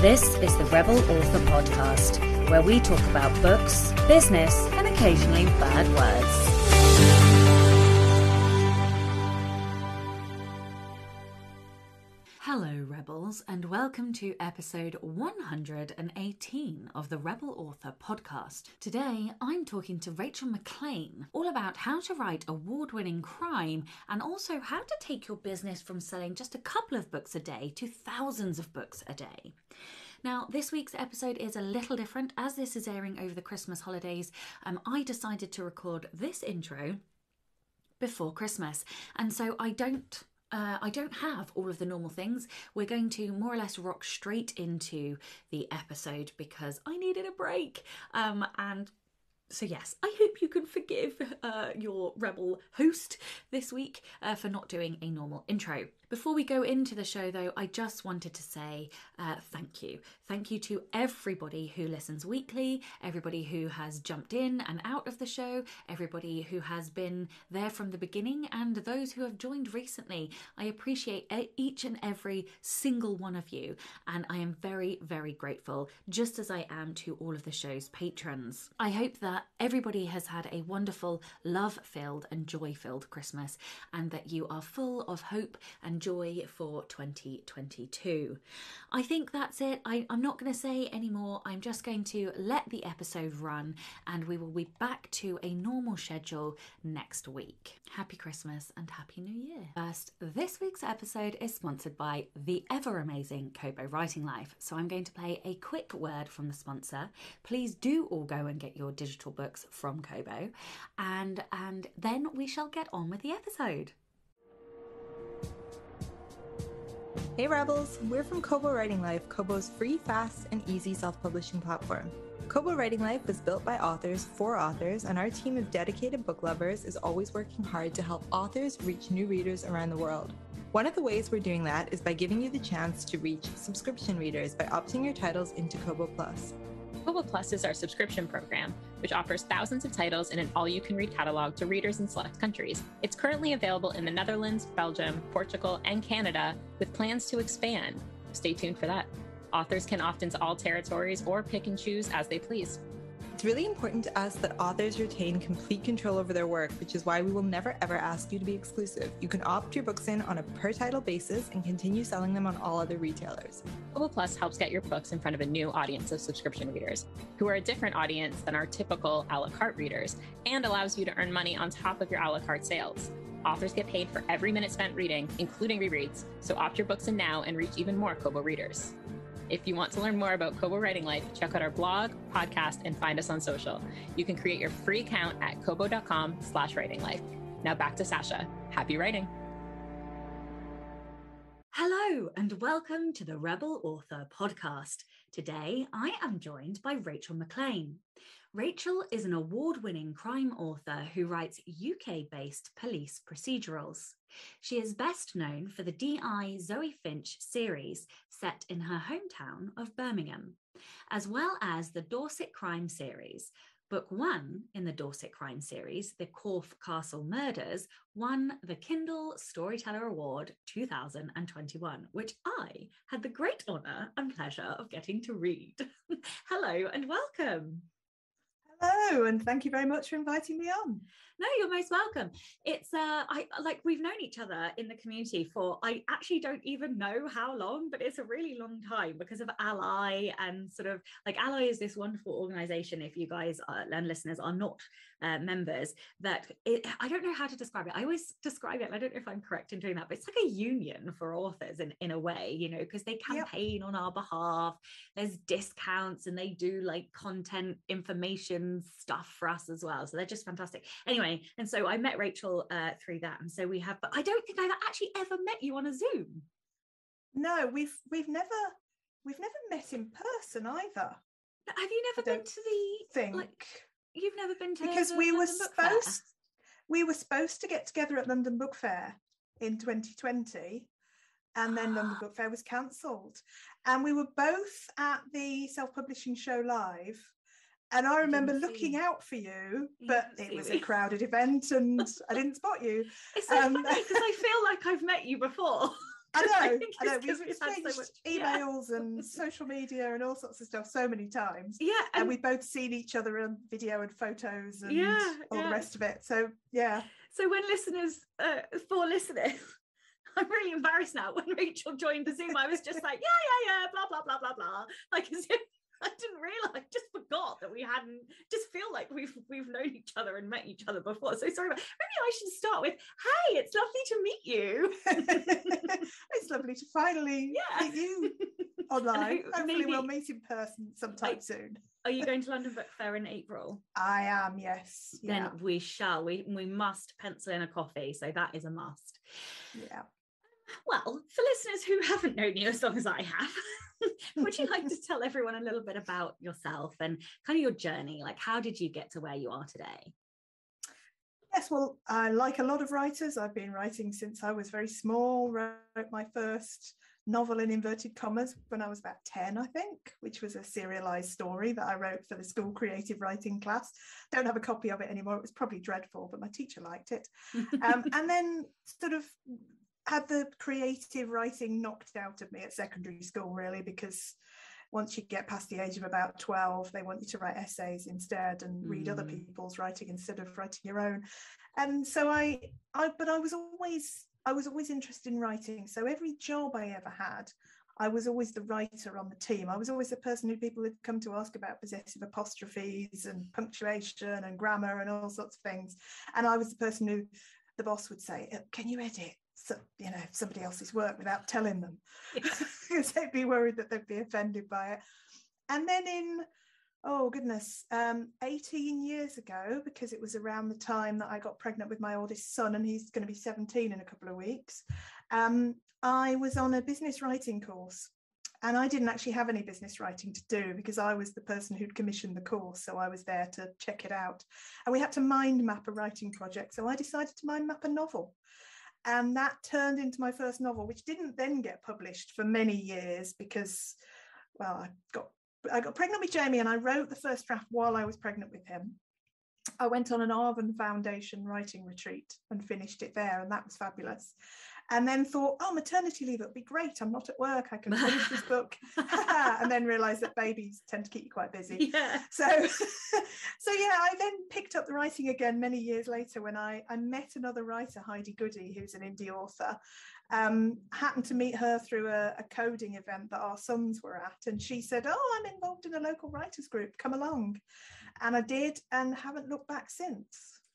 This is the Rebel Author Podcast, where we talk about books, business, and occasionally bad words. Hello, Rebels, and welcome to episode 118 of the Rebel Author Podcast. Today, I'm talking to Rachel McLean, all about how to write award-winning crime and also how to take your business from selling just a couple of books a day to thousands of books a day. Now, this week's episode is a little different. As this is airing over the Christmas holidays, I decided to record this intro before Christmas, and so I don't have all of the normal things. We're going to more or less rock straight into the episode because I needed a break. And so yes, I hope you can forgive your Rebel host this week for not doing a normal intro. Before we go into the show though, I just wanted to say thank you. Thank you to everybody who listens weekly, everybody who has jumped in and out of the show, everybody who has been there from the beginning, and those who have joined recently. I appreciate each and every single one of you, and I am very, very grateful, just as I am to all of the show's patrons. I hope that everybody has had a wonderful, love-filled and joy-filled Christmas, and that you are full of hope and joy for 2022. I think that's it. I'm not going to say any more. I'm just going to let the episode run, and we will be back to a normal schedule next week. Happy Christmas and Happy New Year. First, this week's episode is sponsored by the ever-amazing Kobo Writing Life. So I'm going to play a quick word from the sponsor. Please do all go and get your digital books from Kobo, and then we shall get on with the episode. Hey Rebels, we're from Kobo Writing Life, Kobo's free, fast, and easy self-publishing platform. Kobo Writing Life was built by authors for authors, and our team of dedicated book lovers is always working hard to help authors reach new readers around the world. One of the ways we're doing that is by giving you the chance to reach subscription readers by opting your titles into Kobo Plus. Kobo Plus is our subscription program, which offers thousands of titles in an all-you-can-read catalog to readers in select countries. It's currently available in the Netherlands, Belgium, Portugal, and Canada, with plans to expand. Stay tuned for that. Authors can opt into all territories or pick and choose as they please. It's really important to us that authors retain complete control over their work, which is why we will never ever ask you to be exclusive. You can opt your books in on a per-title basis and continue selling them on all other retailers. Kobo Plus helps get your books in front of a new audience of subscription readers, who are a different audience than our typical a la carte readers, and allows you to earn money on top of your a la carte sales. Authors get paid for every minute spent reading, including rereads, so opt your books in now and reach even more Kobo readers. If you want to learn more about Kobo Writing Life, check out our blog, podcast, and find us on social. You can create your free account at kobo.com/writinglife. Now back to Sasha. Happy writing. Hello, and welcome to the Rebel Author Podcast. Today, I am joined by Rachel McLean. Rachel is an award-winning crime author who writes UK-based police procedurals. She is best known for the D.I. Zoe Finch series set in her hometown of Birmingham, as well as the Dorset crime series. Book 1 in the Dorset crime series, The Corfe Castle Murders, won the Kindle Storyteller Award 2021, which I had the great honour and pleasure of getting to read. Hello and welcome. Hello, and thank you very much for inviting me on. No, you're most welcome. It's we've known each other in the community for, I actually don't even know how long, but it's a really long time because of ALLi, and sort of like ALLi is this wonderful organisation. If you guys and listeners are not members, I don't know how to describe it. I always describe it, and I don't know if I'm correct in doing that, but it's like a union for authors in a way, you know, because they campaign on our behalf. There's discounts, and they do like content information stuff for us as well, so they're just fantastic. Anyway, and so I met Rachel through that, and so we have, but I don't think I've actually ever met you on a Zoom. No, we've never met in person either. But have you never been to the thing? Like, you've never been to, because we were supposed to get together at London Book Fair in 2020, and then London Book Fair was cancelled, and we were both at the Self-Publishing Show Live. And I remember looking out for you, but it was a crowded event and I didn't spot you. It's so funny because I feel like I've met you before. I know. We've exchanged so emails and social media and all sorts of stuff so many times. Yeah. And we've both seen each other on video and photos and all the rest of it. So, yeah. So when listeners, for listeners, I'm really embarrassed now. When Rachel joined the Zoom, I was just like, blah, blah, blah, blah, blah. Like, as if I didn't realise, I just forgot that we hadn't, just feel like we've known each other and met each other before. So sorry, maybe I should start with, hey, it's lovely to meet you. It's lovely to finally meet you online. Hopefully we'll meet in person sometime soon. Are you going to London Book Fair in April? I am, yes. Yeah. Then we shall. We must pencil in a coffee. So that is a must. Yeah. Well, for listeners who haven't known you as long as I have, would you like to tell everyone a little bit about yourself and kind of your journey? Like, how did you get to where you are today? Yes, well, like a lot of writers, I've been writing since I was very small. Wrote my first novel in inverted commas when I was about 10, I think, which was a serialized story that I wrote for the school creative writing class. Don't have a copy of it anymore. It was probably dreadful, but my teacher liked it. And then sort of had the creative writing knocked out of me at secondary school, really, because once you get past the age of about 12, they want you to write essays instead and read other people's writing instead of writing your own. And so I was always interested in writing. So every job I ever had, I was always the writer on the team. I was always the person who people had come to ask about possessive apostrophes and punctuation and grammar and all sorts of things. And I was the person who the boss would say, can you edit? So, you know, somebody else's work without telling them, because they'd be worried that they'd be offended by it. And then 18 years ago, because it was around the time that I got pregnant with my oldest son, and he's going to be 17 in a couple of weeks, I was on a business writing course. And I didn't actually have any business writing to do, because I was the person who'd commissioned the course. So I was there to check it out. And we had to mind map a writing project. So I decided to mind map a novel. And that turned into my first novel, which didn't then get published for many years because, well, I got pregnant with Jamie, and I wrote the first draft while I was pregnant with him. I went on an Arvon Foundation writing retreat and finished it there, and that was fabulous. And then thought, maternity leave, it'll be great. I'm not at work. I can finish this book. And then realised that babies tend to keep you quite busy. Yeah. So I then picked up the writing again many years later when I met another writer, Heidi Goody, who's an indie author. Happened to meet her through a coding event that our sons were at. And she said, I'm involved in a local writers group. Come along. And I did, and haven't looked back since.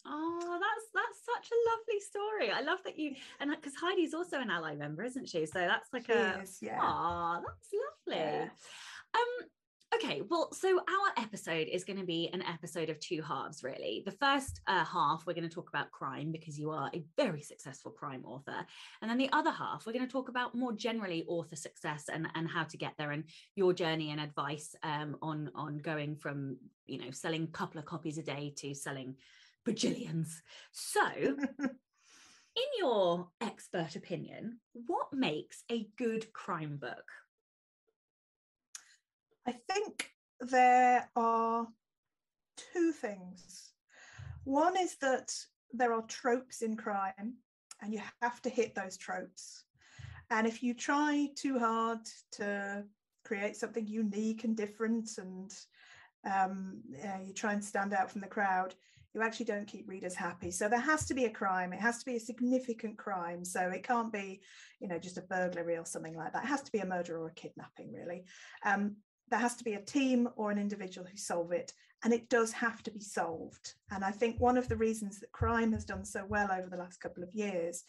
Oh, that's such a lovely story. I love that you, and because Heidi's also an ALLi member, isn't she? So that's like that's lovely. Yeah. Okay, well, so our episode is going to be an episode of two halves, really. The first half, we're going to talk about crime, because you are a very successful crime author. And then the other half, we're going to talk about more generally author success and how to get there, and your journey and advice on going from, selling a couple of copies a day to selling bajillions. So in your expert opinion, what makes a good crime book? I think there are two things. One is that there are tropes in crime, and you have to hit those tropes. And if you try too hard to create something unique and different, and you try and stand out from the crowd, you actually don't keep readers happy. So there has to be a crime. It has to be a significant crime. So it can't be, just a burglary or something like that. It has to be a murder or a kidnapping, really. There has to be a team or an individual who solve it, and it does have to be solved. And I think one of the reasons that crime has done so well over the last couple of years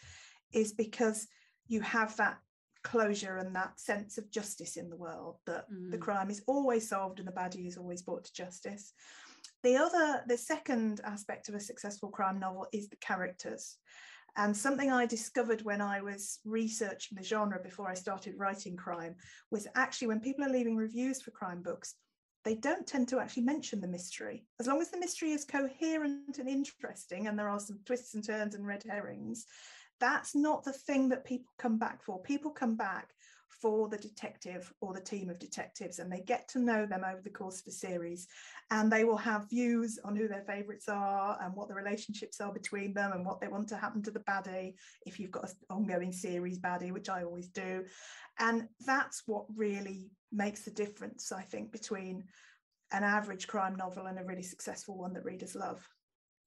is because you have that closure and that sense of justice in the world, that the crime is always solved and the baddie is always brought to justice. The second aspect of a successful crime novel is the characters. And something I discovered when I was researching the genre before I started writing crime was actually when people are leaving reviews for crime books, they don't tend to actually mention the mystery. As long as the mystery is coherent and interesting, and there are some twists and turns and red herrings, that's not the thing that people come back for. People come back for the detective or the team of detectives, and they get to know them over the course of the series, and they will have views on who their favourites are and what the relationships are between them and what they want to happen to the baddie if you've got an ongoing series baddie, which I always do. And that's what really makes the difference, I think, between an average crime novel and a really successful one that readers love.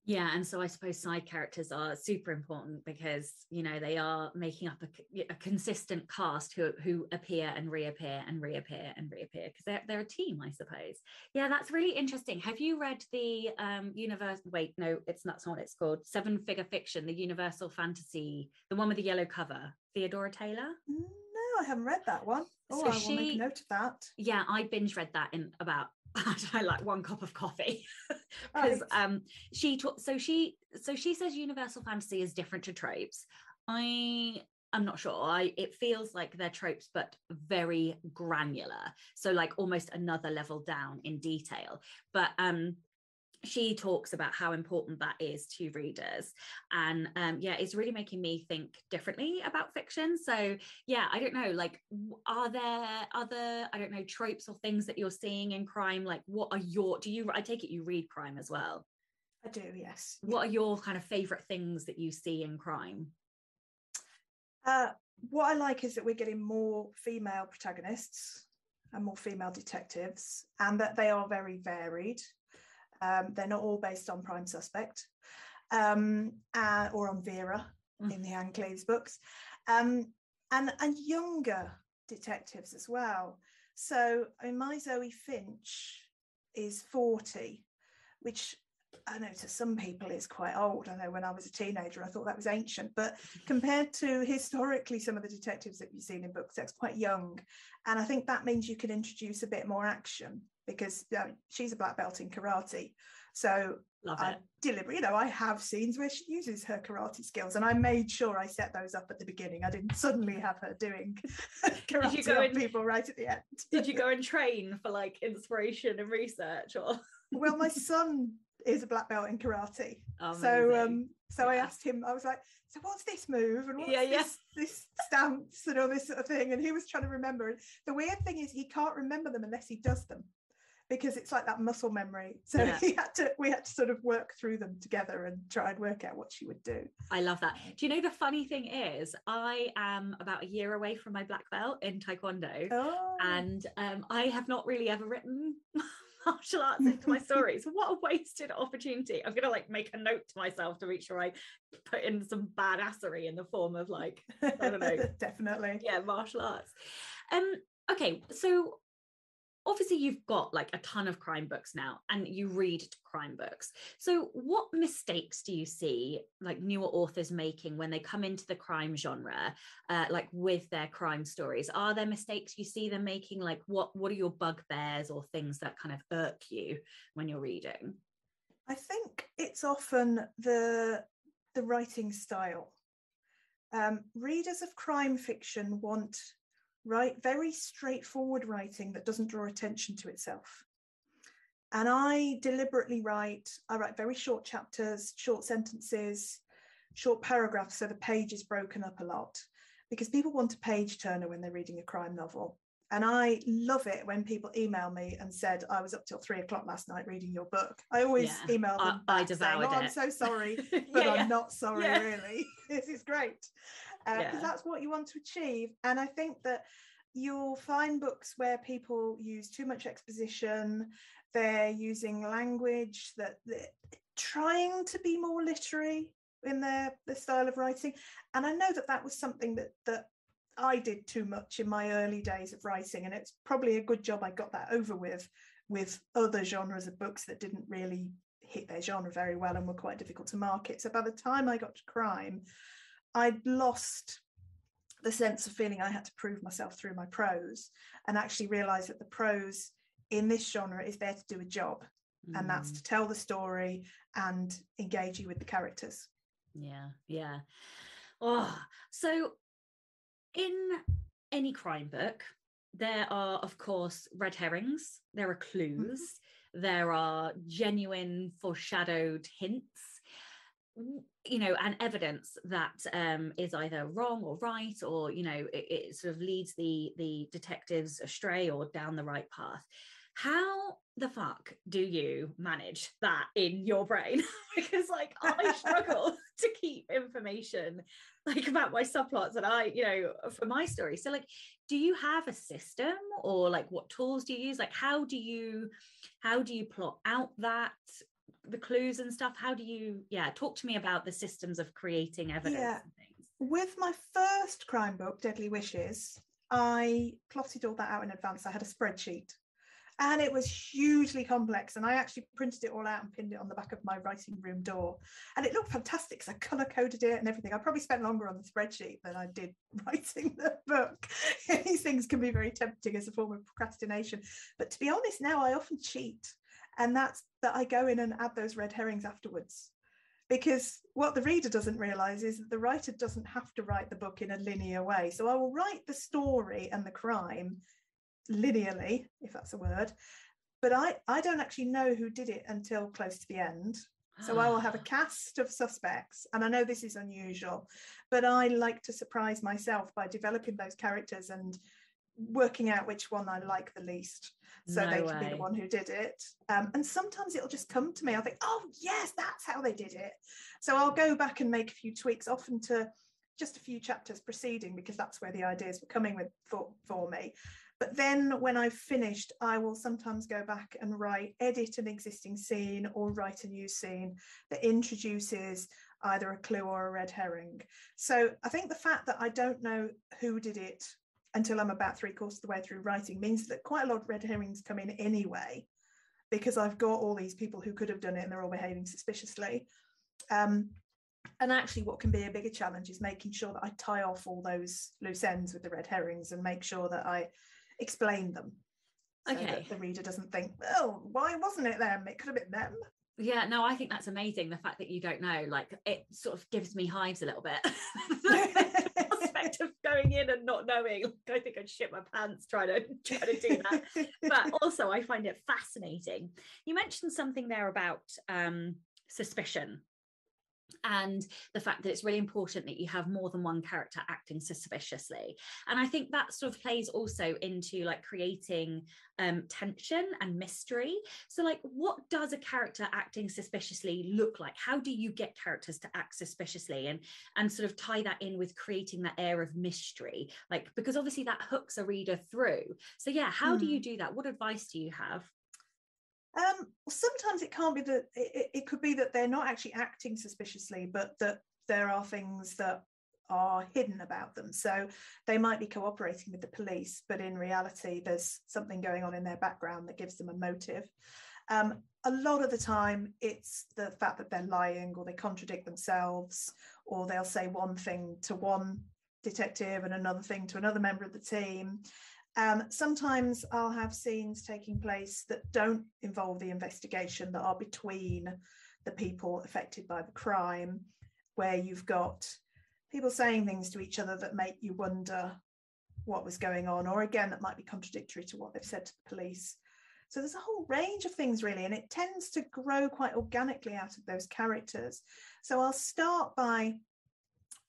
Yeah, and so I suppose side characters are super important because, you know, they are making up a consistent cast who appear and reappear and reappear and reappear because they're a team, I suppose. Yeah, that's really interesting. Have you read the it's called Seven Figure Fiction, the Universal Fantasy, the one with the yellow cover, Theodora Taylor? No, I haven't read that one. Oh, so I will make a note of that. Yeah, I binge read that in about like one cup of coffee because right. She says universal fantasy is different to tropes. I'm not sure. It feels like they're tropes, but very granular. So like almost another level down in detail. But she talks about how important that is to readers. And it's really making me think differently about fiction. So yeah, I don't know, like, are there other, I don't know, tropes or things that you're seeing in crime? Like I take it you read crime as well. I do, yes. What are your kind of favourite things that you see in crime? What I like is that we're getting more female protagonists and more female detectives, and that they are very varied. They're not all based on Prime Suspect or on Vera in the Ann Cleves books, and younger detectives as well. So my Zoe Finch is 40, which I know to some people is quite old. I know when I was a teenager, I thought that was ancient, but compared to historically some of the detectives that you've seen in books, that's quite young. And I think that means you can introduce a bit more action, because she's a black belt in karate. So I have scenes where she uses her karate skills, and I made sure I set those up at the beginning. I didn't suddenly have her doing karate on people right at the end. Did you go and train for like inspiration and research? Or well, my son is a black belt in karate. Amazing. So I asked him, I was like, so what's this move? And what's this stance and all this sort of thing? And he was trying to remember. And the weird thing is he can't remember them unless he does them, because it's like that muscle memory. So we had to sort of work through them together and try and work out what she would do. I love that. Do you know, the funny thing is I am about a year away from my black belt in Taekwondo. Oh. And I have not really ever written martial arts into my stories. What a wasted opportunity. I'm going to like make a note to myself to make sure I put in some badassery in the form of like, I don't know. Definitely. Yeah, martial arts. Okay, so obviously you've got like a ton of crime books now and you read crime books. So what mistakes do you see like newer authors making when they come into the crime genre, like with their crime stories? Are there mistakes you see them making? Like what are your bugbears or things that kind of irk you when you're reading? I think it's often the writing style. Readers of crime fiction want very straightforward writing that doesn't draw attention to itself. And I deliberately write very short chapters, short sentences, short paragraphs, so the page is broken up a lot, because people want a page turner when they're reading a crime novel. And I love it when people email me and said, I was up till 3:00 last night reading your book. I always email them back saying, I'm so sorry, but I'm not sorry, really. This is great. Because that's what you want to achieve. And I think that you'll find books where people use too much exposition. They're using language that they're trying to be more literary in their style of writing. And I know that was something that I did too much in my early days of writing, and it's probably a good job I got that over with other genres of books that didn't really hit their genre very well and were quite difficult to market. So by the time I got to crime, I'd lost the sense of feeling I had to prove myself through my prose, and actually realised that the prose in this genre is there to do a job, and that's to tell the story and engage you with the characters. Yeah. Oh, so in any crime book, there are, of course, red herrings, there are clues, there are genuine foreshadowed hints. you know, and evidence that is either wrong or right, or, you know, it sort of leads the detectives astray or down the right path. How the fuck do you manage that in your brain? Because, like, I struggle to keep information, like, about my subplots and I, you know, for my story. So, like, do you have a system, or like what tools do you use? Like, how do you plot out that the clues and stuff? How do you, yeah, talk to me about the systems of creating evidence and things. With my first crime book, Deadly Wishes, I plotted all that out in advance. I had a spreadsheet and it was hugely complex, and I actually printed it all out and pinned it on the back of my writing room door, and it looked fantastic because I colour coded it and everything. I probably spent longer on the spreadsheet than I did writing the book. These things can be very tempting as a form of procrastination, but to be honest, now I often cheat. And that's that I go in and add those red herrings afterwards, because what the reader doesn't realise is that the writer doesn't have to write the book in a linear way. So I will write the story and the crime linearly, if that's a word, but I don't actually know who did it until close to the end. So I will have a cast of suspects, and I know this is unusual, but I like to surprise myself by developing those characters and working out which one I like the least, so they can be the one who did it. And sometimes it'll just come to me. I'll think, oh yes, that's how they did it. So I'll go back and make a few tweaks, often to just a few chapters preceding, because that's where the ideas were coming with for me. But then when I've finished, I will sometimes go back and edit an existing scene or write a new scene that introduces either a clue or a red herring. So I think the fact that I don't know who did it until I'm about 3/4 of the way through writing means that quite a lot of red herrings come in anyway, because I've got all these people who could have done it and they're all behaving suspiciously. And actually what can be a bigger challenge is making sure that I tie off all those loose ends with the red herrings and make sure that I explain them. So that the reader doesn't think, oh, why wasn't it them? It could have been them. Yeah, no, I think that's amazing. The fact that you don't know, like, it sort of gives me hives a little bit. Of going in and not knowing, like, I think I'd shit my pants trying to do that. But also I find it fascinating. You mentioned something there about suspicion and the fact that it's really important that you have more than one character acting suspiciously, and I think that sort of plays also into, like, creating tension and mystery. So, like, what does a character acting suspiciously look like? How do you get characters to act suspiciously, and sort of tie that in with creating that air of mystery, like, because obviously that hooks a reader through. So yeah, how do you do that? What advice do you have? Sometimes it can't be that it could be that they're not actually acting suspiciously, but that there are things that are hidden about them. So they might be cooperating with the police, but in reality, there's something going on in their background that gives them a motive. A lot of the time, it's the fact that they're lying, or they contradict themselves, or they'll say one thing to one detective and another thing to another member of the team. Sometimes I'll have scenes taking place that don't involve the investigation, that are between the people affected by the crime, where you've got people saying things to each other that make you wonder what was going on, or again, that might be contradictory to what they've said to the police. So there's a whole range of things, really, and it tends to grow quite organically out of those characters. So I'll start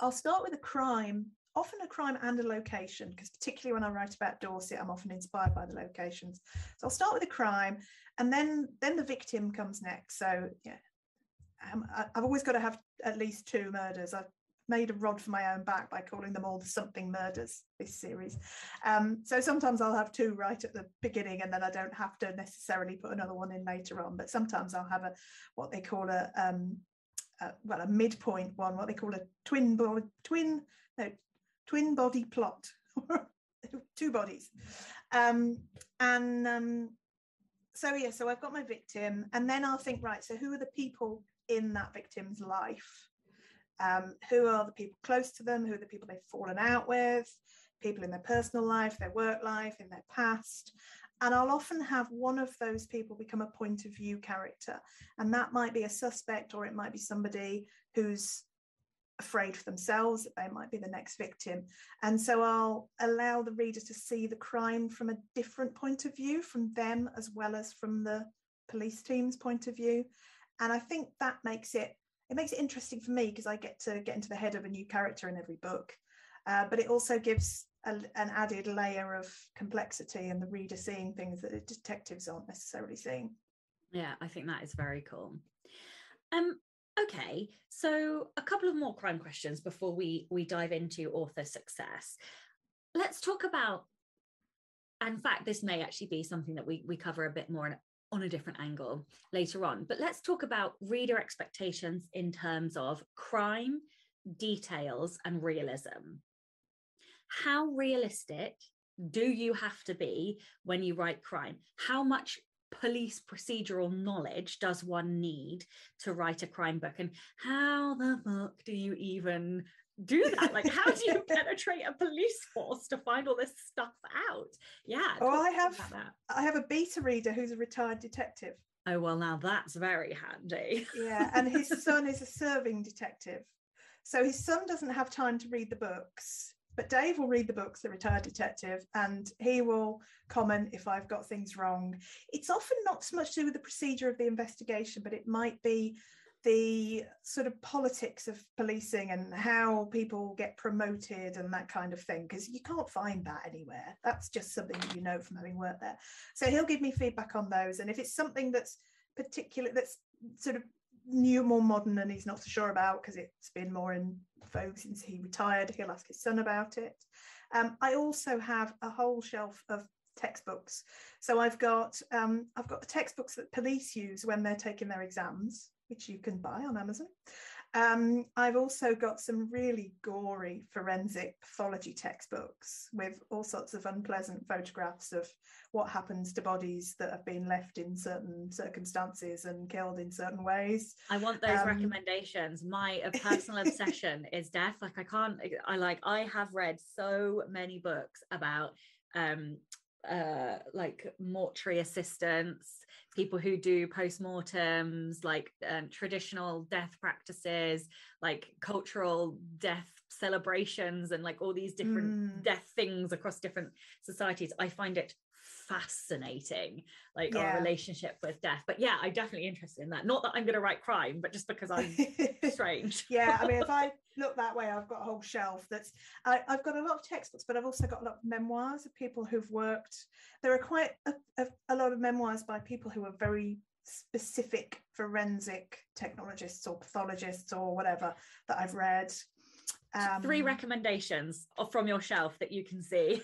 with a crime, often a crime and a location, because particularly when I write about Dorset, I'm often inspired by the locations. So I'll start with a crime, and then the victim comes next. So yeah, I've always got to have at least two murders. I've made a rod for my own back by calling them all the something murders this series. So sometimes I'll have two right at the beginning, and then I don't have to necessarily put another one in later on. But sometimes I'll have what they call a midpoint one, what they call a twin body plot, two bodies. So I've got my victim, and then I'll think, right, so who are the people in that victim's life? Who are the people close to them? Who are the people they've fallen out with? People in their personal life, their work life, in their past. And I'll often have one of those people become a point of view character. And that might be a suspect, or it might be somebody who's afraid for themselves that they might be the next victim. And so I'll allow the reader to see the crime from a different point of view, from them as well as from the police team's point of view. And I think that makes it it makes it interesting for me because I get to get into the head of a new character in every book, but it also gives an added layer of complexity and the reader seeing things that the detectives aren't necessarily seeing. Yeah, I think that is very cool. Okay, so a couple of more crime questions before we dive into author success. Let's talk about, in fact, this may actually be something that we cover a bit more on a different angle later on, but let's talk about reader expectations in terms of crime, details, and realism. How realistic do you have to be when you write crime? How much police procedural knowledge does one need to write a crime book, and how the fuck do you even do that? Like, how do you penetrate a police force to find all this stuff out? Yeah. Oh, I have a beta reader who's a retired detective. Oh, well, now that's very handy. Yeah, and his son is a serving detective, so his son doesn't have time to read the books, but Dave will read the books, the retired detective, and he will comment if I've got things wrong. It's often not so much to do with the procedure of the investigation, but it might be the sort of politics of policing and how people get promoted and that kind of thing, because you can't find that anywhere. That's just something that you know from having worked there. So he'll give me feedback on those. And if it's something that's particular, that's sort of new, more modern, and he's not so sure about because it's been more in vogue since he retired, he'll ask his son about it. I also have a whole shelf of textbooks, so I've got the textbooks that police use when they're taking their exams, which you can buy on Amazon. I've also got some really gory forensic pathology textbooks with all sorts of unpleasant photographs of what happens to bodies that have been left in certain circumstances and killed in certain ways. I want those recommendations. My personal obsession is death. Like, I have read so many books about like mortuary assistants, people who do postmortems, like traditional death practices, like cultural death celebrations, and like all these different death things across different societies. I find it fascinating, like our relationship with death. But yeah, I'm definitely interested in that. Not that I'm going to write crime, but just because I'm strange. Yeah, I mean, if I look that way, I've got a whole shelf that's, I've got a lot of textbooks, but I've also got a lot of memoirs of people who've worked. There are quite a lot of memoirs by people who are very specific forensic technologists or pathologists or whatever that I've read. 3 recommendations from your shelf that you can see.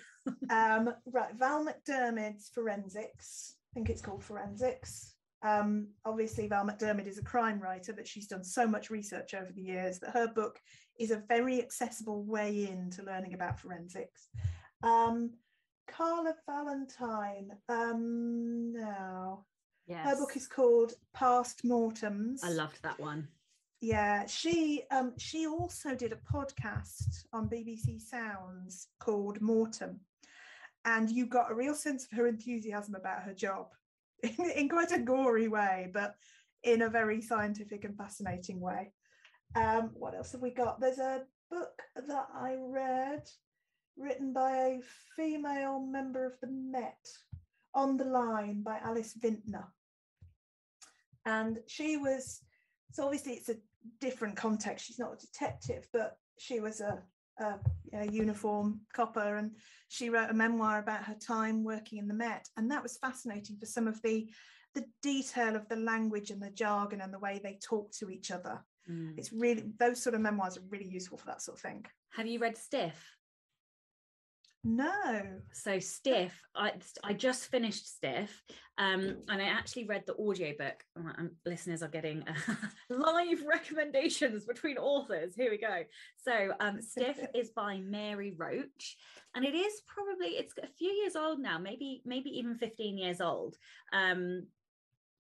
Right, Val McDermid's Forensics. I think it's called Forensics. Obviously, Val McDermid is a crime writer, but she's done so much research over the years that her book is a very accessible way into learning about forensics. Carla Valentine. Her book is called Past Mortems. I loved that one. Yeah, she also did a podcast on BBC Sounds called Mortem, and you got a real sense of her enthusiasm about her job in quite a gory way, but in a very scientific and fascinating way. What else have we got? There's a book that I read written by a female member of the Met, On the Line by Alice Vintner, and she was, so obviously it's a different context, she's not a detective, but she was a uniform copper, and she wrote a memoir about her time working in the Met, and that was fascinating for some of the detail of the language and the jargon and the way they talk to each other. It's really, those sort of memoirs are really useful for that sort of thing. Have you read Stiff? No. So Stiff, I just finished Stiff, and I actually read the audiobook. Listeners are getting live recommendations between authors. Here we go. So Stiff is by Mary Roach, and it is probably, it's a few years old now, maybe even 15 years old.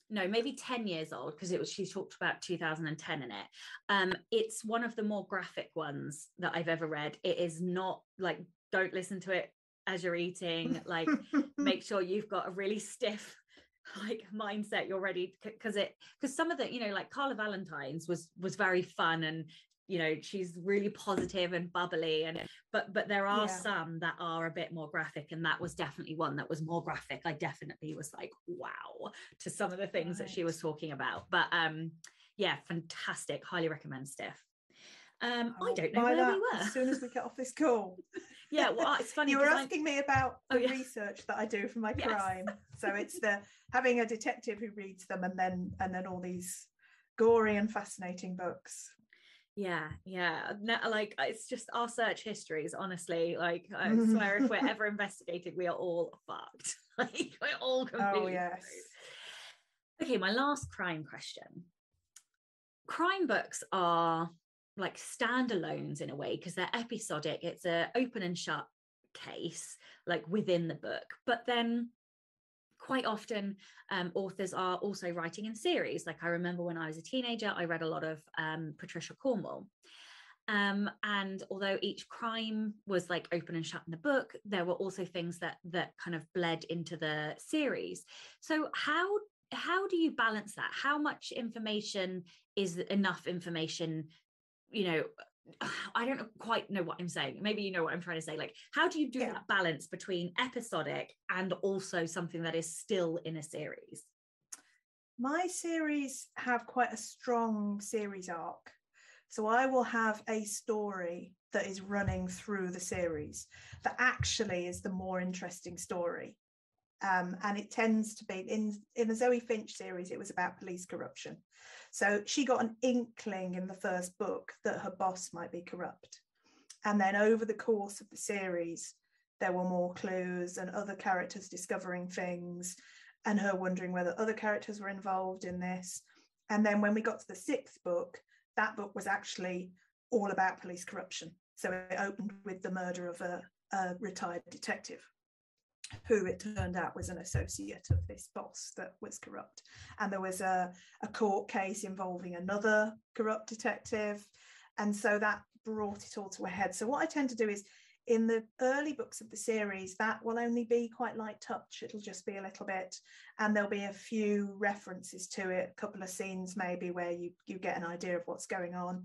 No, maybe 10 years old, because it was, she talked about 2010 in it. It's one of the more graphic ones that I've ever read. It is not like, don't listen to it as you're eating, like make sure you've got a really stiff like mindset, you're ready, because some of the, you know, like Carla Valentine's was very fun, and you know, she's really positive and bubbly, and but there are some that are a bit more graphic, and that was definitely one that was more graphic. I definitely was like, wow, to some of the things that she was talking about. But yeah, fantastic. Highly recommend Stiff. I don't know where we were. As soon as we get off this call. Yeah, well, it's funny. You were asking me about the research that I do for my crime. So it's the having a detective who reads them and then all these gory and fascinating books. Yeah. No, like, it's just our search histories, honestly. Like, I swear, if we're ever investigated, we are all fucked. Like, we're all completely screwed. Okay, my last crime question. Crime books are like standalones in a way, because they're episodic. It's an open and shut case, like within the book. But then quite often authors are also writing in series. Like, I remember when I was a teenager, I read a lot of Patricia Cornwell. And although each crime was like open and shut in the book, there were also things that kind of bled into the series. So how do you balance that? How much information is enough information? You know, I don't quite know what I'm saying. Maybe you know what I'm trying to say. Like, how do you do that balance between episodic and also something that is still in a series? My series have quite a strong series arc. So I will have a story that is running through the series that actually is the more interesting story. And it tends to be in the Zoe Finch series, it was about police corruption. So she got an inkling in the first book that her boss might be corrupt. And then over the course of the series, there were more clues and other characters discovering things and her wondering whether other characters were involved in this. And then when we got to the sixth book, that book was actually all about police corruption. So it opened with the murder of a retired detective, who it turned out was an associate of this boss that was corrupt. And there was a court case involving another corrupt detective. And so that brought it all to a head. So what I tend to do is, in the early books of the series, that will only be quite light touch. It'll just be a little bit, and there'll be a few references to it, a couple of scenes maybe where you get an idea of what's going on.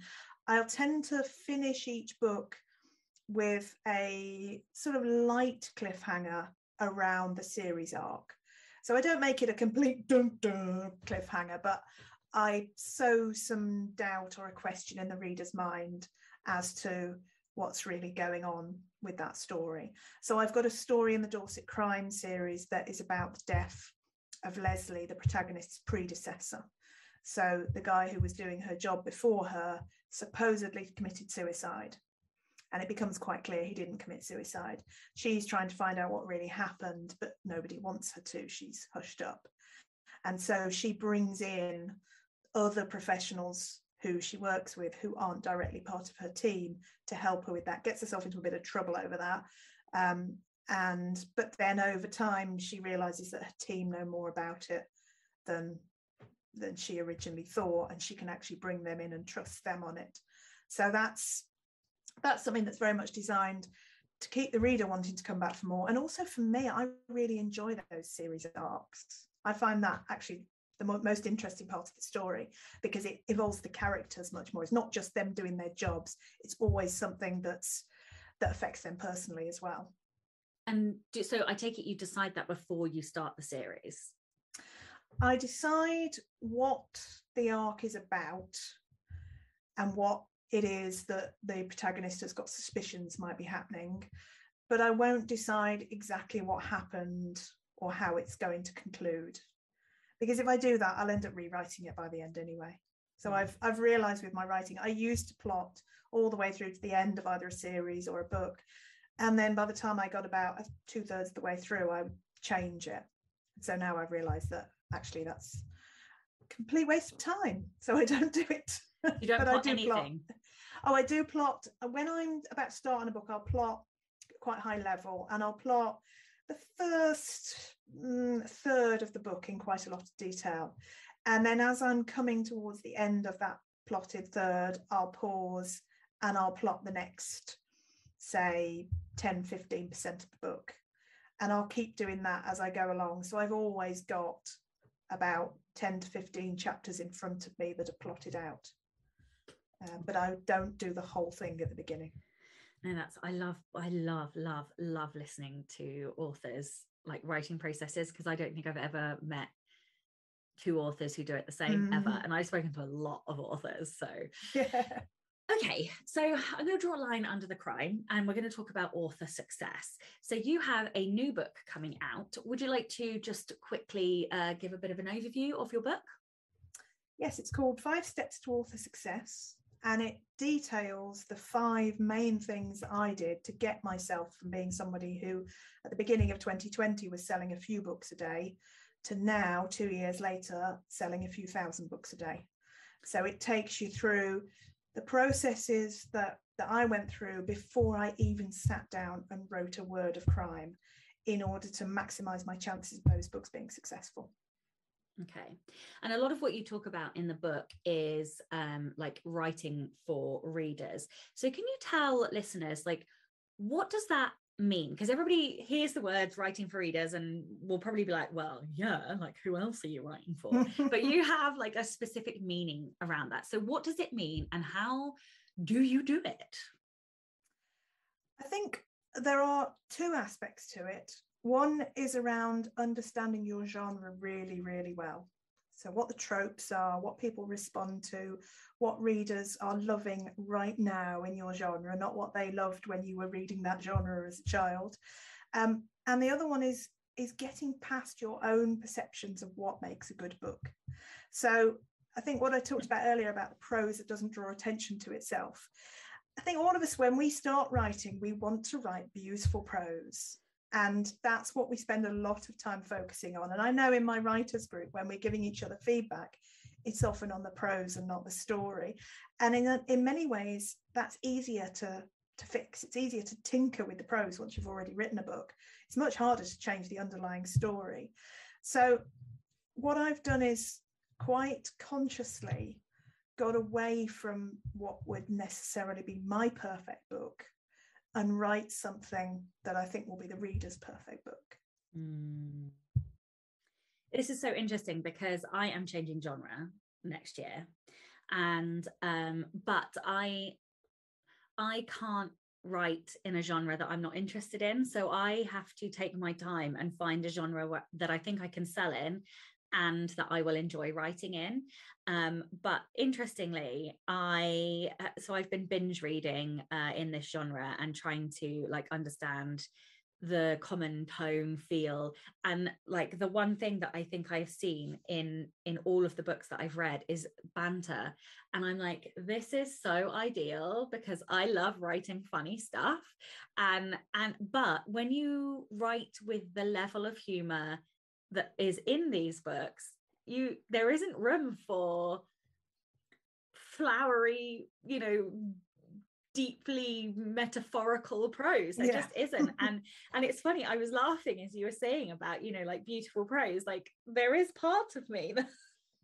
I'll tend to finish each book with a sort of light cliffhanger around the series arc. So I don't make it a complete dun-dun cliffhanger, but I sow some doubt or a question in the reader's mind as to what's really going on with that story. So I've got a story in the Dorset crime series that is about the death of Leslie, the protagonist's predecessor. So the guy who was doing her job before her supposedly committed suicide. And it becomes quite clear he didn't commit suicide. She's trying to find out what really happened, but nobody wants her to. She's hushed up. And so she brings in other professionals who she works with who aren't directly part of her team to help her with that. Gets herself into a bit of trouble over that. But then over time, she realizes that her team know more about it than she originally thought, and she can actually bring them in and trust them on it. So that's something that's very much designed to keep the reader wanting to come back for more. And also for me, I really enjoy those series arcs. I find that actually the most interesting part of the story, because it involves the characters much more. It's not just them doing their jobs. It's always something that affects them personally as well. And so I take it you decide that before you start the series? I decide what the arc is about and what it is that the protagonist has got suspicions might be happening, but I won't decide exactly what happened or how it's going to conclude. Because if I do that, I'll end up rewriting it by the end anyway. So I've realised with my writing, I used to plot all the way through to the end of either a series or a book. And then by the time I got about 2/3 of the way through, I would change it. So now I've realised that actually that's a complete waste of time. So I don't do it. You don't plot anything? I do plot. When I'm about to start on a book, I'll plot quite high level, and I'll plot the first third of the book in quite a lot of detail. And then as I'm coming towards the end of that plotted third, I'll pause and I'll plot the next, say, 10, 15% of the book. And I'll keep doing that as I go along. So I've always got about 10 to 15 chapters in front of me that are plotted out. But I don't do the whole thing at the beginning. No, I love listening to authors, like, writing processes, because I don't think I've ever met two authors who do it the same ever. And I've spoken to a lot of authors. So, yeah. Okay, so I'm going to draw a line under the crime and we're going to talk about author success. So you have a new book coming out. Would you like to just quickly give a bit of an overview of your book? Yes, it's called 5 Steps to Author Success, and it details the 5 main things I did to get myself from being somebody who at the beginning of 2020 was selling a few books a day to now, 2 years later, selling a few thousand books a day. So it takes you through the processes that I went through before I even sat down and wrote a word of crime in order to maximise my chances of those books being successful. Okay. And a lot of what you talk about in the book is like writing for readers. So can you tell listeners, like, what does that mean? Because everybody hears the words writing for readers and will probably be like, well, yeah, like who else are you writing for? But you have like a specific meaning around that. So what does it mean and how do you do it? I think there are 2 aspects to it. One is around understanding your genre really, really well. So what the tropes are, what people respond to, what readers are loving right now in your genre, not what they loved when you were reading that genre as a child. And the other one is getting past your own perceptions of what makes a good book. So I think what I talked about earlier about the prose that doesn't draw attention to itself. I think all of us, when we start writing, we want to write beautiful prose. And that's what we spend a lot of time focusing on. And I know in my writers group, when we're giving each other feedback, it's often on the prose and not the story. And in many ways, that's easier to fix. It's easier to tinker with the prose once you've already written a book. It's much harder to change the underlying story. So what I've done is quite consciously got away from what would necessarily be my perfect book and write something that I think will be the reader's perfect book. Mm. This is so interesting because I am changing genre next year, and but I can't write in a genre that I'm not interested in, so I have to take my time and find a genre that I think I can sell in and that I will enjoy writing in. But interestingly, I've been binge reading in this genre and trying to like understand the common tone, feel, and like the one thing that I think I've seen in all of the books that I've read is banter. And I'm like, this is so ideal because I love writing funny stuff. But when you write with the level of humor that is in these books, there isn't room for flowery, you know, deeply metaphorical prose. There just isn't. And it's funny, I was laughing as you were saying about, you know, like beautiful prose. Like there is part of me that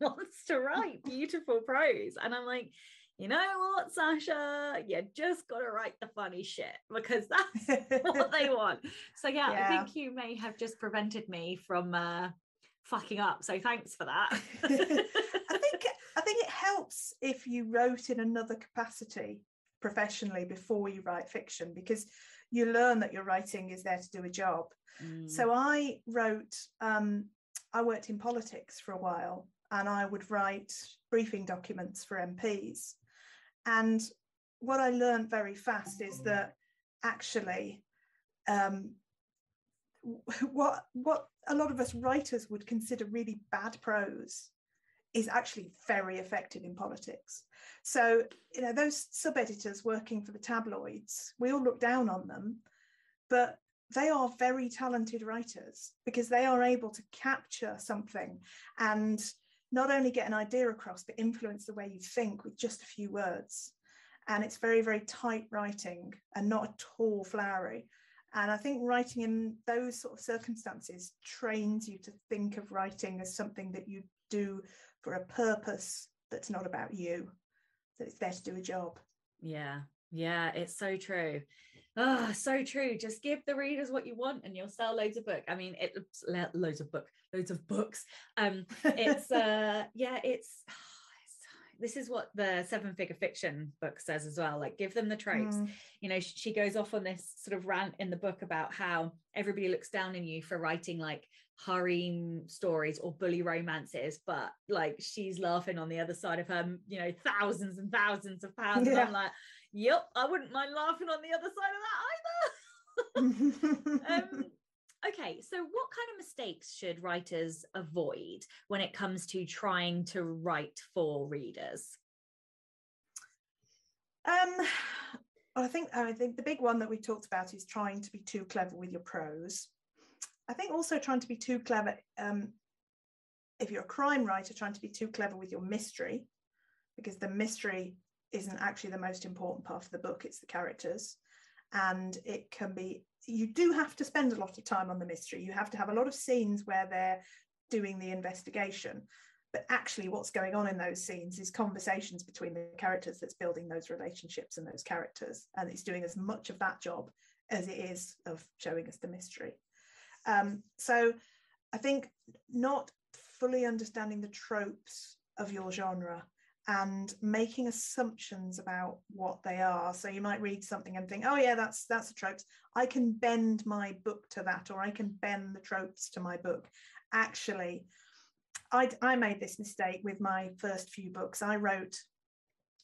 wants to write beautiful prose. And I'm like, you know what, Sasha, you just got to write the funny shit because that's what they want. So yeah, I think you may have just prevented me from fucking up. So thanks for that. I think it helps if you wrote in another capacity professionally before you write fiction, because you learn that your writing is there to do a job. Mm. So I wrote, I worked in politics for a while and I would write briefing documents for MPs. And what I learned very fast is that actually what a lot of us writers would consider really bad prose is actually very effective in politics. So, you know, those sub-editors working for the tabloids, we all look down on them, but they are very talented writers because they are able to capture something and not only get an idea across, but influence the way you think with just a few words. And it's very, very tight writing and not at all flowery. And I think writing in those sort of circumstances trains you to think of writing as something that you do for a purpose that's not about you, that it's there to do a job. Yeah, it's so true. Oh, so true. Just give the readers what you want and you'll sell loads of books. I mean, it's loads of books. It's, this is what the Seven Figure Fiction book says as well, like give them the tropes. You know, she goes off on this sort of rant in the book about how everybody looks down on you for writing like harem stories or bully romances, but like she's laughing on the other side of her, you know, thousands and thousands of pounds. And I'm like, yep, I wouldn't mind laughing on the other side of that either. Okay, so what kind of mistakes should writers avoid when it comes to trying to write for readers? I think the big one that we talked about is trying to be too clever with your prose. I think also trying to be too clever, if you're a crime writer, trying to be too clever with your mystery, because the mystery isn't actually the most important part of the book, it's the characters. And it can be, you do have to spend a lot of time on the mystery. You have to have a lot of scenes where they're doing the investigation. But actually what's going on in those scenes is conversations between the characters that's building those relationships and those characters. And it's doing as much of that job as it is of showing us the mystery. So I think not fully understanding the tropes of your genre and making assumptions about what they are. So you might read something and think, oh yeah, that's the tropes. I can bend my book to that, or I can bend the tropes to my book. Actually, I made this mistake with my first few books. I wrote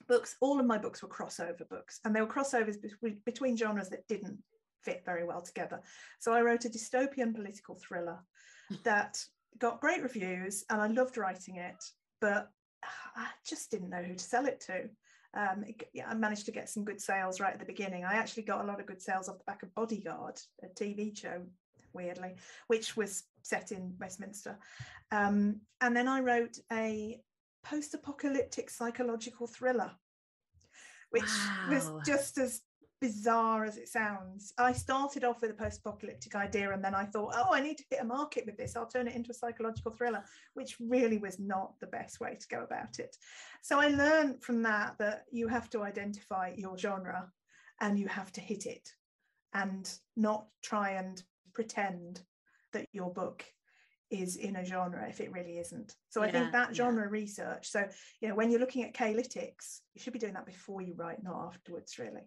books, all of my books were crossover books, and they were crossovers between genres that didn't fit very well together. So I wrote a dystopian political thriller that got great reviews and I loved writing it, but I just didn't know who to sell it to. I managed to get some good sales right at the beginning. I actually got a lot of good sales off the back of Bodyguard, a TV show, weirdly, which was set in Westminster. And then I wrote a post-apocalyptic psychological thriller, which was just as bizarre as it sounds. I started off with a post-apocalyptic idea, and then I thought, oh, I need to hit a market with this, I'll turn it into a psychological thriller, which really was not the best way to go about it. So I learned from that you have to identify your genre and you have to hit it, and not try and pretend that your book is in a genre if it really isn't. So I think that genre research, so you know, when you're looking at K-lytics, you should be doing that before you write, not afterwards, really.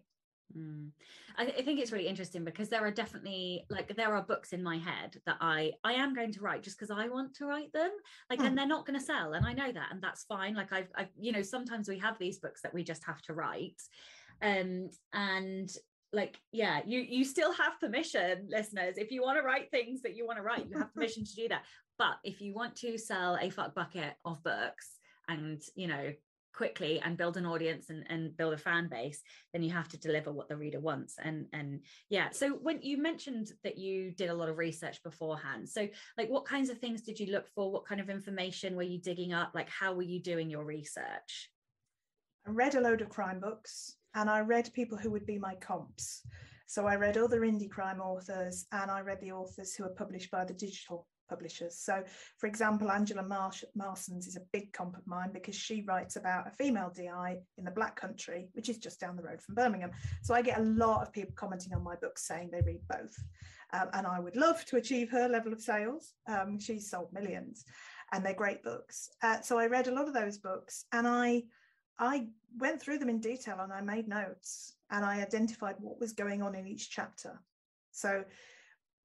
I think it's really interesting, because there are definitely, like, there are books in my head that I am going to write just because I want to write them, like, and they're not going to sell, and I know that, and that's fine. Like I've you know, sometimes we have these books that we just have to write, and like, yeah, you still have permission, listeners, if you want to write things that you want to write, you have permission to do that. But if you want to sell a fuck bucket of books, and you know, quickly, and build an audience and build a fan base, then you have to deliver what the reader wants. And yeah, so when you mentioned that you did a lot of research beforehand, so like what kinds of things did you look for? What kind of information were you digging up? Like, how were you doing your research? I read a load of crime books, and I read people who would be my comps. So I read other indie crime authors, and I read the authors who are published by the digital publishers. So for example, Angela Marsons is a big comp of mine, because she writes about a female DI in the Black Country, which is just down the road from Birmingham. So I get a lot of people commenting on my books saying they read both, and I would love to achieve her level of sales. She's sold millions, and they're great books. So I read a lot of those books, and I went through them in detail, and I made notes, and I identified what was going on in each chapter. So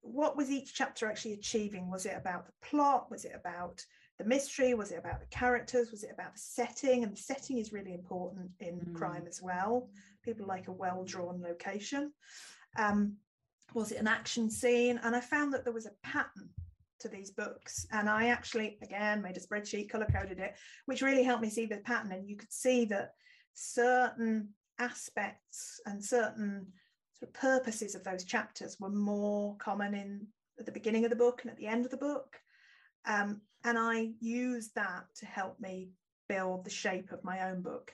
what was each chapter actually achieving? Was it about the plot? Was it about the mystery? Was it about the characters? Was it about the setting? And the setting is really important in crime as well. People like a well-drawn location. Was it an action scene? And I found that there was a pattern to these books, and I actually again made a spreadsheet, color-coded it, which really helped me see the pattern. And you could see that certain aspects and certain sort of purposes of those chapters were more common in at the beginning of the book and at the end of the book. And I used that to help me build the shape of my own book.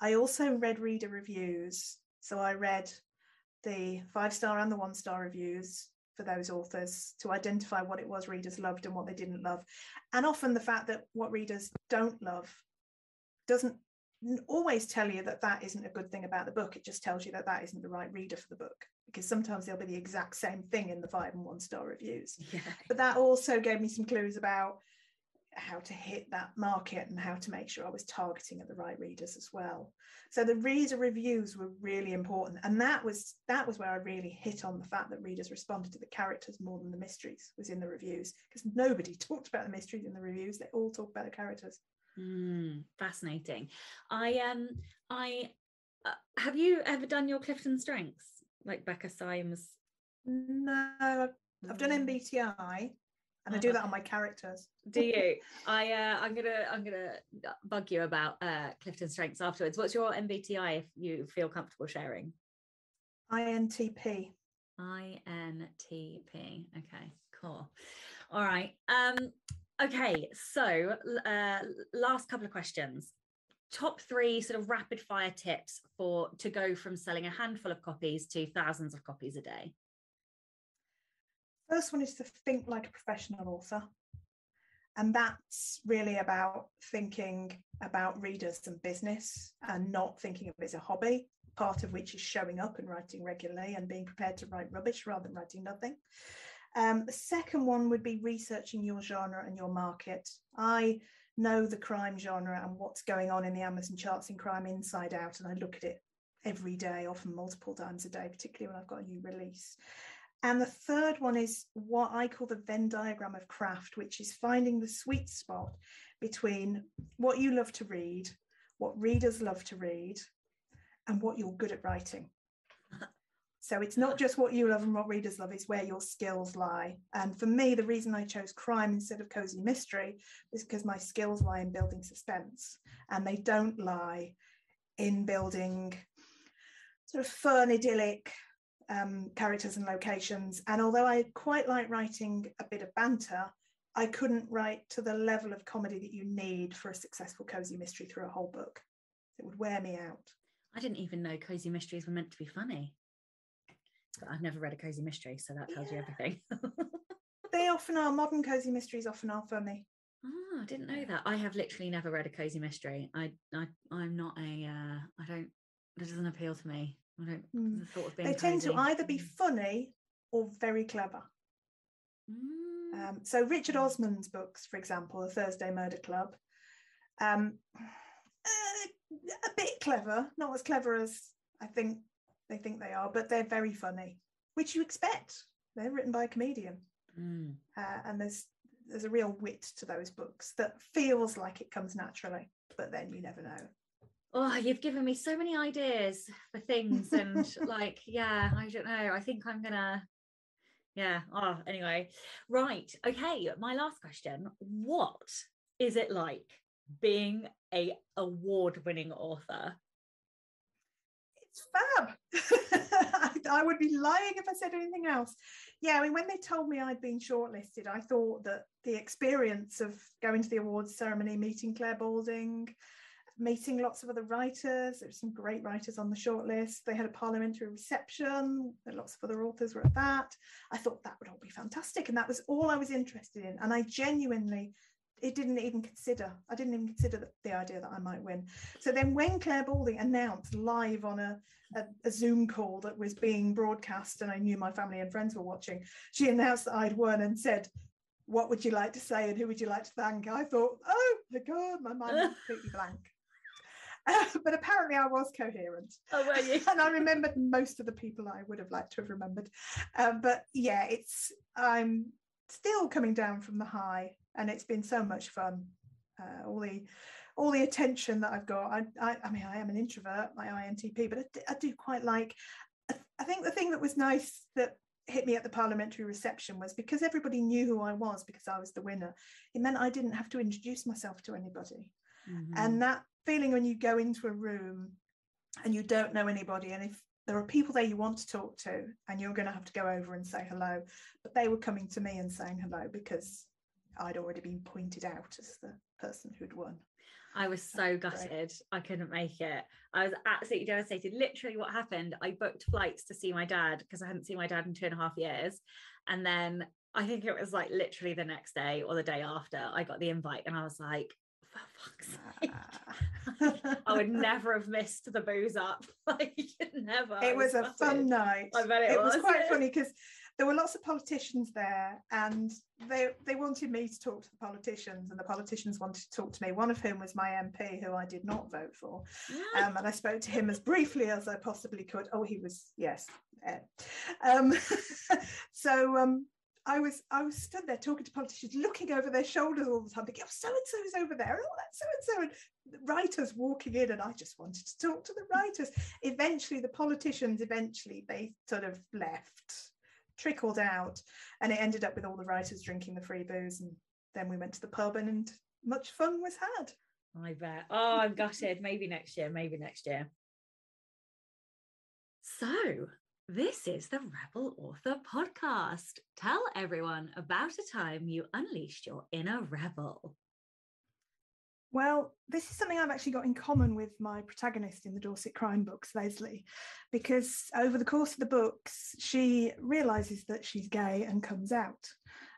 I also read reader reviews. So I read the 5-star and the 1-star reviews for those authors to identify what it was readers loved and what they didn't love. And often the fact that what readers don't love doesn't always tell you that isn't a good thing about the book. It just tells you that isn't the right reader for the book, because sometimes they'll be the exact same thing in the 5- and 1-star reviews. But that also gave me some clues about how to hit that market and how to make sure I was targeting at the right readers as well. So the reader reviews were really important, and that was where I really hit on the fact that readers responded to the characters more than the mysteries was in the reviews, because nobody talked about the mysteries in the reviews. They all talked about the characters. Fascinating. I have you ever done your Clifton Strengths like Becca Symes? No, I've done MBTI. And I do that on my characters. Do you? I'm gonna bug you about Clifton Strengths afterwards. What's your MBTI, if you feel comfortable sharing? INTP. INTP. Okay, cool. All right. Okay. So last couple of questions. Top three sort of rapid fire tips to go from selling a handful of copies to thousands of copies a day. First one is to think like a professional author, and that's really about thinking about readers and business and not thinking of it as a hobby, part of which is showing up and writing regularly and being prepared to write rubbish rather than writing nothing. The second one would be researching your genre and your market. I know the crime genre and what's going on in the Amazon charts in crime inside out, and I look at it every day, often multiple times a day, particularly when I've got a new release. And the third one is what I call the Venn diagram of craft, which is finding the sweet spot between what you love to read, what readers love to read, and what you're good at writing. So it's not just what you love and what readers love, it's where your skills lie. And for me, the reason I chose crime instead of cozy mystery is because my skills lie in building suspense, and they don't lie in building sort of fun, idyllic, characters and locations. And although I quite like writing a bit of banter, I couldn't write to the level of comedy that you need for a successful cozy mystery through a whole book. It would wear me out. I didn't even know cozy mysteries were meant to be funny. But I've never read a cozy mystery, so that tells you everything. They often are. Modern cozy mysteries often are funny. Oh, I didn't know that. I have literally never read a cozy mystery. I'm not a that doesn't appeal to me. The thought of being they tend to either be funny or very clever. So Richard Osman's books, for example, The Thursday Murder Club, a bit clever, not as clever as I think they are, but they're very funny, which you expect. They're written by a comedian. And there's a real wit to those books that feels like it comes naturally, but then you never know. Oh, you've given me so many ideas for things, and I don't know. I think I'm gonna, anyway. Right, okay, my last question. What is it like being an award-winning author? It's fab. I would be lying if I said anything else. Yeah, I mean, when they told me I'd been shortlisted, I thought that the experience of going to the awards ceremony, meeting Claire Balding, meeting lots of other writers. There's some great writers on the shortlist. They had a parliamentary reception. Lots of other authors were at that. I thought that would all be fantastic. And that was all I was interested in. And I genuinely, I didn't even consider the idea that I might win. So then when Claire Balding announced live on a Zoom call that was being broadcast, and I knew my family and friends were watching, she announced that I'd won and said, "What would you like to say and who would you like to thank?" I thought, oh my God, my mind was completely blank. But apparently I was coherent. Oh, were you? And I remembered most of the people I would have liked to have remembered. But yeah, I'm still coming down from the high, and it's been so much fun. All the attention that I've got. I mean, I am an introvert, my INTP, but I do quite like. I think the thing that was nice that hit me at the parliamentary reception was because everybody knew who I was because I was the winner. It meant I didn't have to introduce myself to anybody, and that feeling when you go into a room and you don't know anybody, and if there are people there you want to talk to, and you're going to have to go over and say hello, but they were coming to me and saying hello because I'd already been pointed out as the person who'd won. I was so gutted. I couldn't make it. I was absolutely devastated. Literally what happened, I booked flights to see my dad because I hadn't seen my dad in 2.5 years, and then I think it was like literally the next day or the day after I got the invite, and I was like, for fuck's sake, I would never have missed the booze up. Never. It was a fun night. I bet it was quite funny because there were lots of politicians there, and they wanted me to talk to the politicians, and the politicians wanted to talk to me, one of whom was my MP, who I did not vote for. And I spoke to him as briefly as I possibly could. Oh, he was, yes. I was stood there talking to politicians, looking over their shoulders all the time, thinking, oh, so-and-so is over there, oh, that's so-and-so, and writers walking in, and I just wanted to talk to the writers. Eventually, the politicians, they sort of left, trickled out, and it ended up with all the writers drinking the free booze, and then we went to the pub, and much fun was had. I bet. Oh, I'm gutted. Maybe next year. So... this is the Rebel Author Podcast. Tell everyone about a time you unleashed your inner rebel. Well, this is something I've actually got in common with my protagonist in the Dorset crime books, Leslie, because over the course of the books, she realises that she's gay and comes out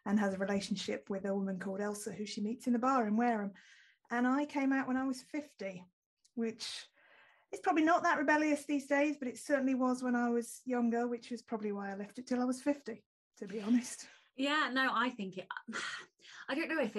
and has a relationship with a woman called Elsa, who she meets in the bar in Wareham. And I came out when I was 50, which... it's probably not that rebellious these days, but it certainly was when I was younger, which was probably why I left it till I was 50, to be honest. Yeah, no, I think it, I don't know if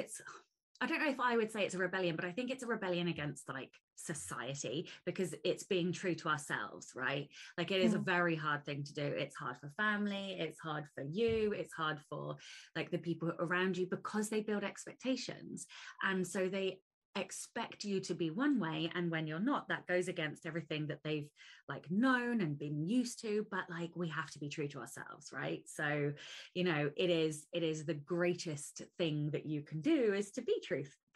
I would say it's a rebellion, but I think it's a rebellion against like society, because it's being true to ourselves, right? Like it is a very hard thing to do. It's hard for family, it's hard for you, it's hard for like the people around you, because they build expectations. And so they expect you to be one way, and when you're not, that goes against everything that they've like known and been used to. But like, we have to be true to ourselves, right? So, you know, it is the greatest thing that you can do is to be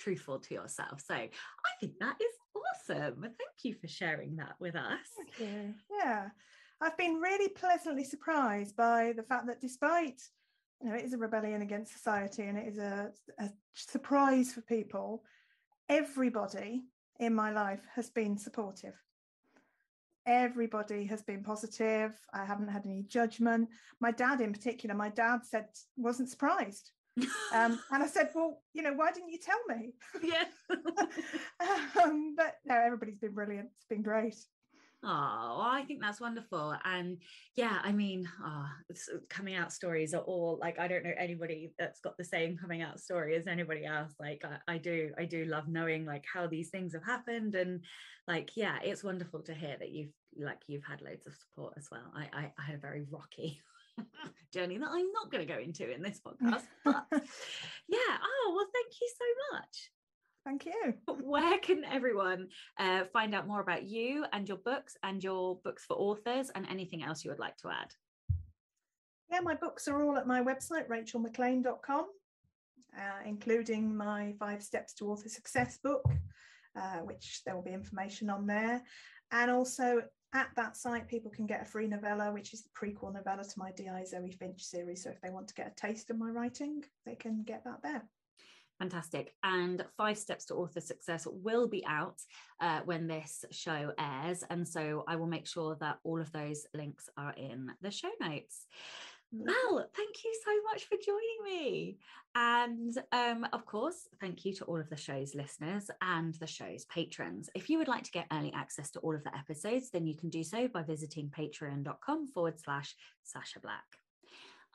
truthful to yourself. So I think that is awesome. Thank you for sharing that with us. Yeah, I've been really pleasantly surprised by the fact that despite, you know, it is a rebellion against society and it is a surprise for people, everybody in my life has been supportive. Everybody has been positive. I haven't had any judgment. My dad in particular, said wasn't surprised. And I said, well, you know, why didn't you tell me? Yeah. But no, everybody's been brilliant. It's been great. Oh, I think that's wonderful. And yeah, I mean, coming out stories are all like, I don't know anybody that's got the same coming out story as anybody else. Like I do love knowing like how these things have happened, and like, yeah, it's wonderful to hear that you've had loads of support as well. I had a very rocky journey that I'm not going to go into in this podcast, but yeah. Oh, well, thank you so much. Thank you. Where can everyone find out more about you and your books for authors and anything else you would like to add? Yeah, my books are all at my website, rachelmclean.com, including my 5 Steps to Author Success book, which there will be information on there. And also at that site, people can get a free novella, which is the prequel novella to my D.I. Zoe Finch series. So if they want to get a taste of my writing, they can get that there. Fantastic. And 5 Steps to Author Success will be out when this show airs. And so I will make sure that all of those links are in the show notes. Val, thank you so much for joining me. And of course, thank you to all of the show's listeners and the show's patrons. If you would like to get early access to all of the episodes, then you can do so by visiting patreon.com/Sacha Black.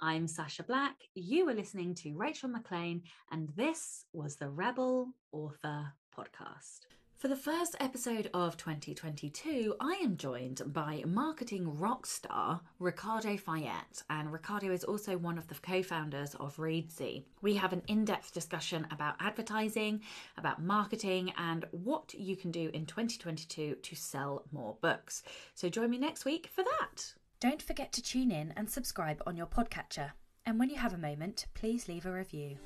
I'm Sacha Black, you are listening to Rachel McLean, and this was the Rebel Author Podcast. For the first episode of 2022, I am joined by marketing rock star Ricardo Fayette, and Ricardo is also one of the co-founders of Readsy. We have an in-depth discussion about advertising, about marketing, and what you can do in 2022 to sell more books. So join me next week for that. Don't forget to tune in and subscribe on your podcatcher. And when you have a moment, please leave a review.